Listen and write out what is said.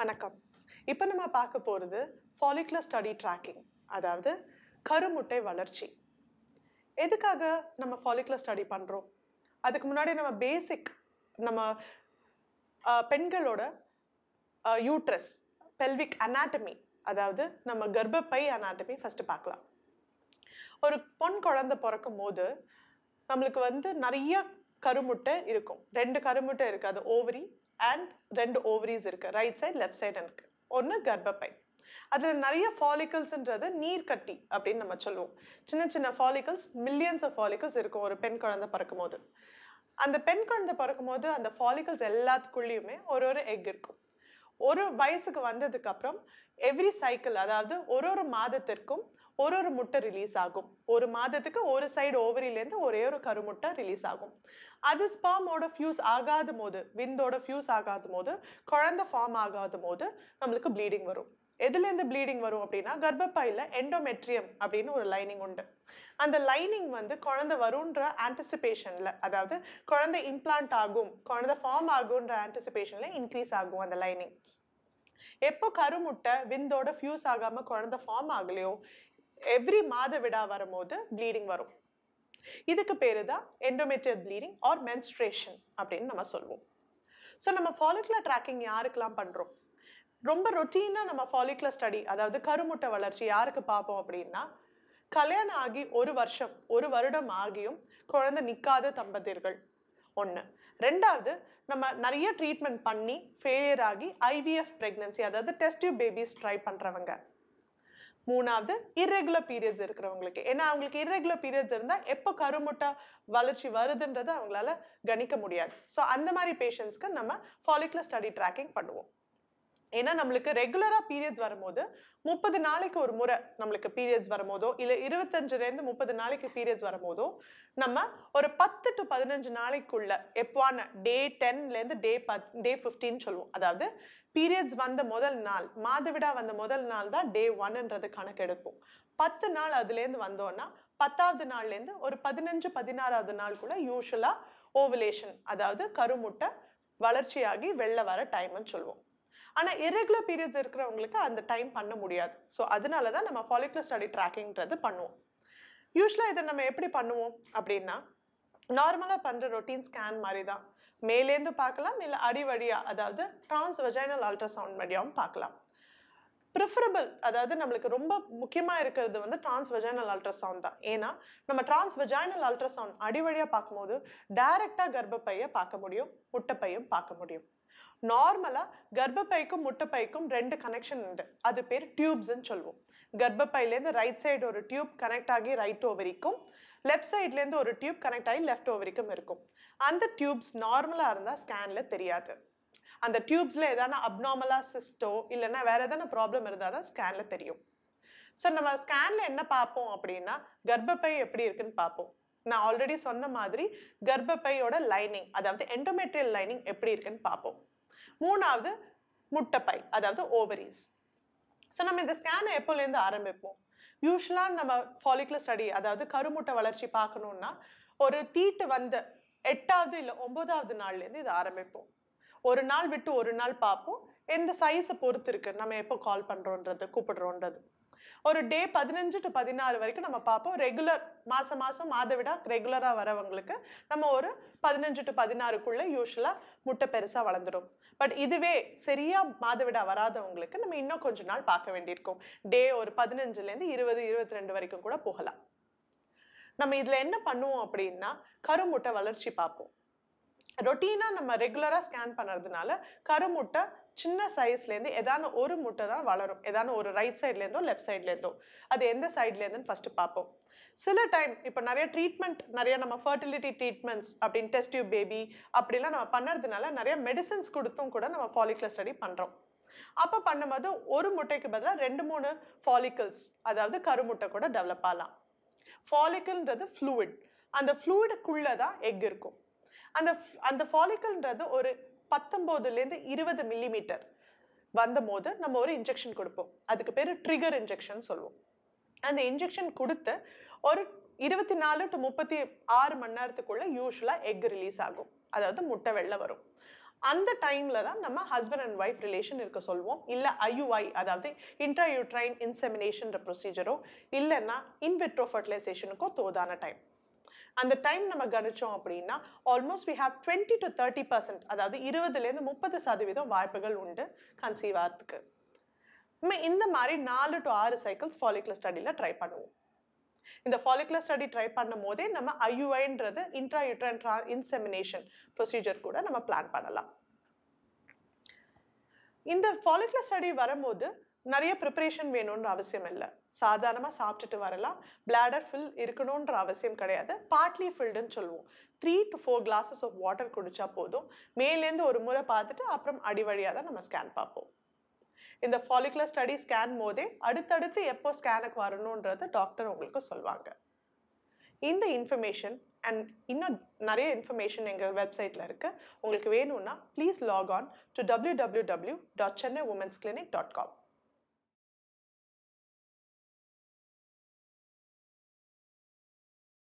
வணக்கம். இப்போ நம்ம பார்க்க போகிறது follicular study tracking, அதாவது கருமுட்டை வளர்ச்சி. எதுக்காக நம்ம follicular study பண்ணுறோம்? அதுக்கு முன்னாடி நம்ம பேசிக் நம்ம பெண்களோட யூட்ரஸ் பெல்விக் அனாட்டமி, அதாவது நம்ம கர்ப்பப்பை அனாட்டமி ஃபஸ்ட்டு பார்க்கலாம். ஒரு பொன் குழந்தை பிறக்கும் போது நம்மளுக்கு வந்து நிறைய கருமுட்டை இருக்கும். ரெண்டு கருமுட்டை இருக்குது, அது ஓவரி and ரெண்டு ஓவரிஸ் இருக்கு, ரைட் சைடு லெஃப்ட் சைடு இருக்கு. ஒன்று கர்ப்பப்பை, அதில் நிறைய ஃபாலிக்கல்ஸ்ன்றது நீர் கட்டி அப்படின்னு நம்ம சொல்லுவோம். சின்ன சின்ன ஃபாலிக்கல்ஸ், மில்லியன்ஸ் ஆஃப் ஃபாலிக்கல்ஸ் இருக்கும் ஒரு பெண் குழந்தை பிறக்கும் போது. அந்த பெண் குழந்தை பிறக்கும் போது அந்த ஃபாலிக்கல்ஸ் எல்லாத்துக்குள்ளேயுமே ஒரு எக் இருக்கும். ஒரு வயசுக்கு வந்ததுக்கப்புறம் எவ்ரி சைக்கிள், அதாவது ஒரு மாதத்திற்கும் ஒரு முட்டை ரிலீஸ் ஆகும். ஒரு மாதத்துக்கு ஒரு சைடு ஓவரிலேருந்து ஒரே ஒரு கருமுட்டை ரிலீஸ் ஆகும். அது ஸ்பெர்மோட ஃபியூஸ் ஆகாத போது, விந்தோட ஃபியூஸ் ஆகாத போது, குழந்தை ஃபார்ம் ஆகாத போது நம்மளுக்கு ப்ளீடிங் வரும். எதுலேருந்து ப்ளீடிங் வரும் அப்படின்னா, கர்ப்பப்பையில் எண்டோமெட்ரியம் அப்படின்னு ஒரு லைனிங் உண்டு. அந்த லைனிங் வந்து குழந்தை வரும்ன்ற ஆன்டிசிபேஷனில், அதாவது குழந்தை இம்ப்ளான்ட் ஆகும், குழந்தை ஃபார்ம் ஆகுன்ற ஆன்டிசிபேஷனில் இன்க்ரீஸ் ஆகும் அந்த லைனிங். எப்போ கருமுட்டை விந்தோட ஃபியூஸ் ஆகாமல் குழந்தை ஃபார்ம் ஆகலையோ, எவ்ரி மாத விடா வரும்போது ப்ளீடிங் வரும். இதுக்கு பேர் தான் எண்டோமெட்ரியல் ப்ளீடிங் ஆர் மென்ஸ்ட்ரேஷன் அப்படின்னு நம்ம சொல்லுவோம். ஸோ நம்ம ஃபாலிகுலர் ட்ராக்கிங் யாருக்கெல்லாம் பண்ணுறோம்? ரொம்ப ரொட்டீனாக நம்ம ஃபாலிகுலர் ஸ்டடி, அதாவது கருமுட்டை வளர்ச்சி யாருக்கு பார்ப்போம் அப்படின்னா, கல்யாணம் ஆகி ஒரு வருடம் ஆகியும் குழந்தை நிற்காத தம்பதியர்கள் ஒன்று. ரெண்டாவது, நம்ம நிறைய ட்ரீட்மெண்ட் பண்ணி ஃபெயிலியர் ஆகி ஐவிஎஃப் ப்ரெக்னன்சி, அதாவது டெஸ்ட் டியூப் பேபிஸ் ட்ரை பண்ணுறவங்க. மூணாவது, இர்ரெகுலர் பீரியட்ஸ் இருக்கிறவங்களுக்கு. ஏன்னா அவங்களுக்கு இர்ரெகுலர் பீரியட்ஸ் இருந்தால் எப்போ கருமுட்டை வளர்ச்சி வருதுன்றதை அவங்களால கணிக்க முடியாது. ஸோ அந்த மாதிரி பேஷண்ட்ஸ்க்கு நம்ம ஃபாலிகுலர் ஸ்டடி ட்ராக்கிங் பண்ணுவோம். ஏன்னா நம்மளுக்கு ரெகுலராக பீரியட்ஸ் வரும்போது 30 நாளைக்கு ஒரு முறை நம்மளுக்கு பீரியட்ஸ் வரும்போதோ, இல்லை 25லேருந்து 30 நாளைக்கு பீரியட்ஸ் வரும்போதோ, நம்ம ஒரு 10 to 15 நாளைக்குள்ள எப்போவான டே 10லேருந்து டே 15 சொல்லுவோம். அதாவது பீரியட்ஸ் வந்த முதல் நாள், மாதவிடா வந்த முதல் நாள் தான் day 1ன்றது கணக்கெடுப்போம். 10 நாள் அதுலேருந்து வந்தோன்னா 10ஆவது நாள்லேருந்து ஒரு 15-16ஆவது நாளுக்குள்ளே யூஸ்வலாக ஓவலேஷன், அதாவது கருமுட்டை வளர்ச்சியாகி வெளில வர டைம்னு சொல்லுவோம். ஆனால் இரெகுலர் பீரியட்ஸ் இருக்கிறவங்களுக்கு அந்த டைம் பண்ண முடியாது. ஸோ அதனால தான் நம்ம ஃபாலிகுலர் ஸ்டடி ட்ராக்கிங்கிறது பண்ணுவோம். யூஸ்வலாக இதை நம்ம எப்படி பண்ணுவோம் அப்படின்னா, நார்மலாக பண்ணுற ரொட்டீன் ஸ்கேன் மாதிரி தான். மேலேருந்து பார்க்கலாம், இல்லை அடிவழியாக, அதாவது டிரான்ஸ்வெஜைனல் அல்ட்ராசவுண்ட் வழியாகவும் பார்க்கலாம். ப்ரிஃபரபிள், அதாவது நம்மளுக்கு ரொம்ப முக்கியமாக இருக்கிறது வந்து டிரான்ஸ்வெஜைனல் அல்ட்ராசவுண்ட் தான். ஏன்னா நம்ம டிரான்ஸ்வெஜைனல் அல்ட்ராசவுண்ட் அடிவழியாக பார்க்கும்போது டைரெக்டாக கர்ப்பப்பையை பார்க்க முடியும், முட்டைப்பையும் பார்க்க முடியும். நார்மலாக கர்ப்பப்பைக்கும் முட்டைப்பைக்கும் ரெண்டு கனெக்ஷன் உண்டு, அது பேர் டியூப்ஸ்ன்னு சொல்லுவோம். கர்ப்பப்பையிலேருந்து ரைட் சைடு ஒரு டியூப் கனெக்ட் ஆகி ரைட் ஓவரிக்கும், லெஃப்ட் சைட்லேருந்து ஒரு டியூப் கனெக்ட் ஆகி லெஃப்ட் ஓவரிக்கும் இருக்கும். அந்த டியூப்ஸ் நார்மலாக இருந்தால் ஸ்கேனில் தெரியாது. அந்த டியூப்ஸில் எதனா அப்நார்மலாக சிஸ்டோ இல்லைன்னா வேறு எதனா ப்ராப்ளம் இருந்தால் தான் ஸ்கேனில் தெரியும். ஸோ நம்ம ஸ்கேனில் என்ன பார்ப்போம் அப்படின்னா, கர்ப்பப்பை எப்படி இருக்குன்னு பார்ப்போம். நான் ஆல்ரெடி சொன்ன மாதிரி கர்ப்பப்பையோட லைனிங், அதாவது எண்டோமெட்ரியல் லைனிங் எப்படி இருக்குன்னு பார்ப்போம். மூணாவது முட்டைப்பை, அதாவது ஓவரிஸ். ஸோ நம்ம இந்த ஸ்கேனை எப்போலேருந்து ஆரம்பிப்போம்? யூஸ்வலாக நம்ம ஃபாலிகுலர் ஸ்டடி, அதாவது கருமுட்டை வளர்ச்சி பார்க்கணுன்னா ஒரு தீட்டு வந்து 8ஆவது இல்லை 9ஆவது நாள்லேருந்து இதை ஆரம்பிப்போம். ஒரு நாள் விட்டு ஒரு நாள் பார்ப்போம். எந்த சைஸை பொறுத்து இருக்குது நம்ம எப்போ கால் பண்ணுறோன்றது, கூப்பிடுறோன்றது. ஒரு day 15 to 16 வரைக்கும் நம்ம பார்ப்போம். ரெகுலர் மாதம் மாதவிடா ரெகுலராக வரவங்களுக்கு நம்ம ஒரு 15 to 16க்குள்ளே யூஸ்வலாக முட்டை பெருசாக வளர்ந்துடும். பட் இதுவே சரியாக மாதவிடா வராதவங்களுக்கு நம்ம இன்னும் கொஞ்ச நாள் பார்க்க வேண்டியிருக்கும். day 15லேருந்து 20-22 வரைக்கும் கூட போகலாம். நம்ம இதில் என்ன பண்ணுவோம் அப்படின்னா, கருமுட்டை வளர்ச்சி பார்ப்போம். ரொட்டீனாக நம்ம ரெகுலராக ஸ்கேன் பண்ணுறதுனால கருமுட்டை சின்ன சைஸ்லேருந்து ஏதான ஒரு முட்டை தான் வளரும், ஏதான ஒரு ரைட் சைட்லேருந்தோ லெஃப்ட் சைட்லேருந்தோ. அது எந்த சைட்லேருந்துன்னு ஃபஸ்ட்டு பார்ப்போம். சில டைம் இப்போ நிறைய ட்ரீட்மெண்ட், நிறைய நம்ம ஃபர்டிலிட்டி ட்ரீட்மெண்ட்ஸ் அப்படின்னு டெஸ்ட் டியூப் பேபி அப்படிலாம் நம்ம பண்ணுறதுனால நிறைய மெடிசன்ஸ் கொடுத்தும் கூட நம்ம ஃபாலிகுலர் ஸ்டடி பண்ணுறோம். அப்போ பண்ணும்போது ஒரு முட்டைக்கு பதிலாக 2-3 ஃபாலிக்கல்ஸ், அதாவது கருமுட்டை கூட டெவலப் ஆகலாம். ஃபாலிக்கல்ன்றது ஃப்ளூயிட், அந்த ஃப்ளூயிடுக்குள்ளே தான் எக் இருக்கும். அந்த ஃபாலிக்கல்ன்றது ஒரு 19லேருந்து 20 மில்லிமீட்டர் வந்தபோது நம்ம ஒரு இன்ஜெக்ஷன் கொடுப்போம். அதுக்கு பேர் ட்ரிகர் இன்ஜெக்ஷன் சொல்லுவோம். அந்த இன்ஜெக்ஷன் கொடுத்து ஒரு 24 to 36 மணி நேரத்துக்குள்ளே யூஸ்வலாக எக் ரிலீஸ் ஆகும், அதாவது முட்டை வெளில வரும். அந்த டைம்ல தான் நம்ம ஹஸ்பண்ட் அண்ட் வைஃப் ரிலேஷன் இருக்க சொல்வோம். இல்ல IUI அதாவது இன்ட்ராயூட்ரைன் இன்செமினேஷன்ன்ற ப்ரொசீஜரோ இல்லனா இன் விட்ரோ ஃபெர்டிலைசேஷனுக்கோ தோதான time. And the time we have almost we have 20 to 30%, that is 20 to 30% vayapagal conceive aarthukku. In the mari 4 to 6 cycles follicular study la try pannuvom. In the follicular study try pannumode nama IUI endrathu intrauterine insemination procedure kuda nama plan pannalam. In the follicular study varumbodhu nariya preparation venumnra avasiyam illa, sadharama saaptittu varalam, bladder fill irukkanonra avasiyam kedaiyadhu, partly filled nu solluvom. 3 to 4 glasses of water kudicha podum, meilendu oru mura paathittu appuram adivaliya da nama scan paapom. In the follicular study scan mode adutaduthu eppo scan ku varanundrathu doctor ungalku solvaanga. In the information and inna nariya information enga website la irukku, ungalku venumna please log on to www.chennaiwomensclinic.com.